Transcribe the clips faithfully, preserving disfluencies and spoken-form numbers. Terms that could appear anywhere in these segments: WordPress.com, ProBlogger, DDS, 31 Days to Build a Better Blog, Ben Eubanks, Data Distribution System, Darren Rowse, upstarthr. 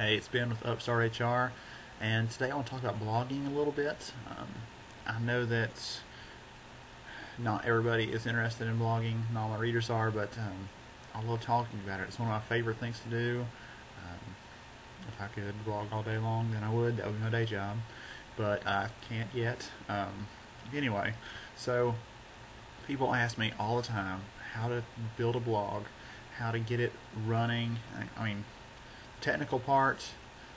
Hey, it's Ben with UpStart H R, and today I want to talk about blogging a little bit. Um, I know that not everybody is interested in blogging, not all my readers are, but um, I love talking about it. It's one of my favorite things to do. Um, if I could blog all day long, then I would. That would be my day job, but I can't yet. Um, anyway, so people ask me all the time how to build a blog, how to get it running. I, I mean, technical part,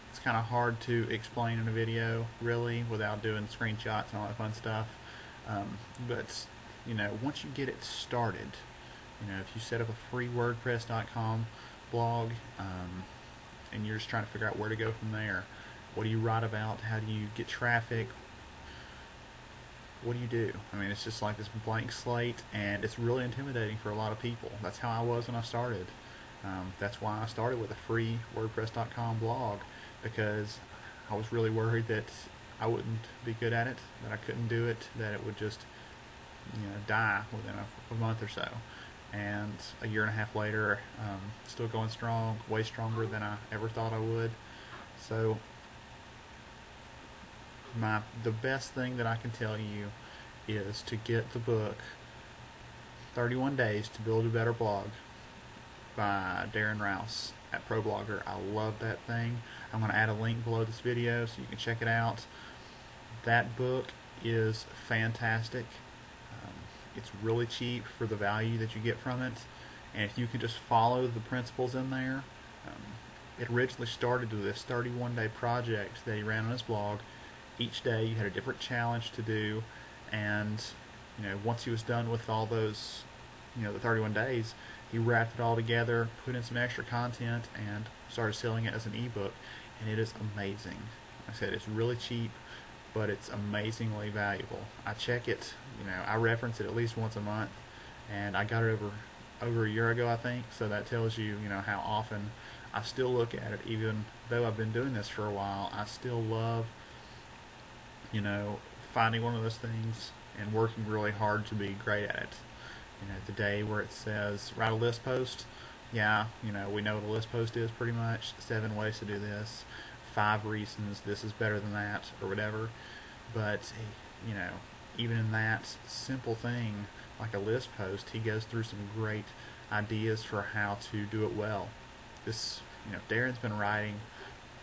it's kind of hard to explain in a video really without doing screenshots and all that fun stuff, um, but you know, once you get it started, you know, if you set up a free WordPress dot com blog um, and you're just trying to figure out where to go from there, what do you write about, how do you get traffic, what do you do? I mean, it's just like this blank slate, and it's really intimidating for a lot of people. That's how I was when I started. Um, that's why I started with a free WordPress dot com blog, because I was really worried that I wouldn't be good at it, that I couldn't do it, that it would just, you know, die within a, a month or so. And a year and a half later, um, still going strong, way stronger than I ever thought I would. So my the best thing that I can tell you is to get the book thirty-one Days to Build a Better Blog by Darren Rowse at ProBlogger. I love that thing. I'm going to add a link below this video so you can check it out. That book is fantastic. Um, it's really cheap for the value that you get from it, and if you can just follow the principles in there. Um, it originally started with this thirty-one day project that he ran on his blog. Each day you had a different challenge to do, and you know, once he was done with all those, you know, the thirty-one days, he wrapped it all together, put in some extra content, and started selling it as an ebook, and it is amazing. Like I said, it's really cheap, but it's amazingly valuable. I check it, you know, I reference it at least once a month, and I got it over over a year ago, I think, so that tells you, you know, how often I still look at it. Even though I've been doing this for a while, I still love, you know, finding one of those things and working really hard to be great at it. You know, the day where it says write a list post, yeah, you know, we know what a list post is pretty much. Seven ways to do this, five reasons this is better than that, or whatever. But, you know, even in that simple thing, like a list post, he goes through some great ideas for how to do it well. This, you know, Darren's been writing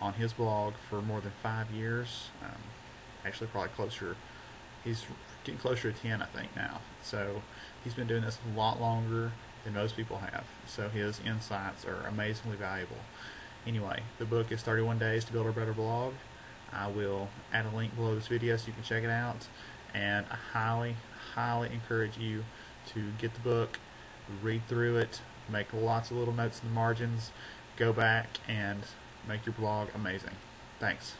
on his blog for more than five years. Um, actually, probably closer. He's getting closer to ten, I think, now. So he's been doing this a lot longer than most people have. So his insights are amazingly valuable. Anyway, the book is thirty-one Days to Build a Better Blog. I will add a link below this video so you can check it out. And I highly, highly encourage you to get the book, read through it, make lots of little notes in the margins, go back and make your blog amazing. Thanks.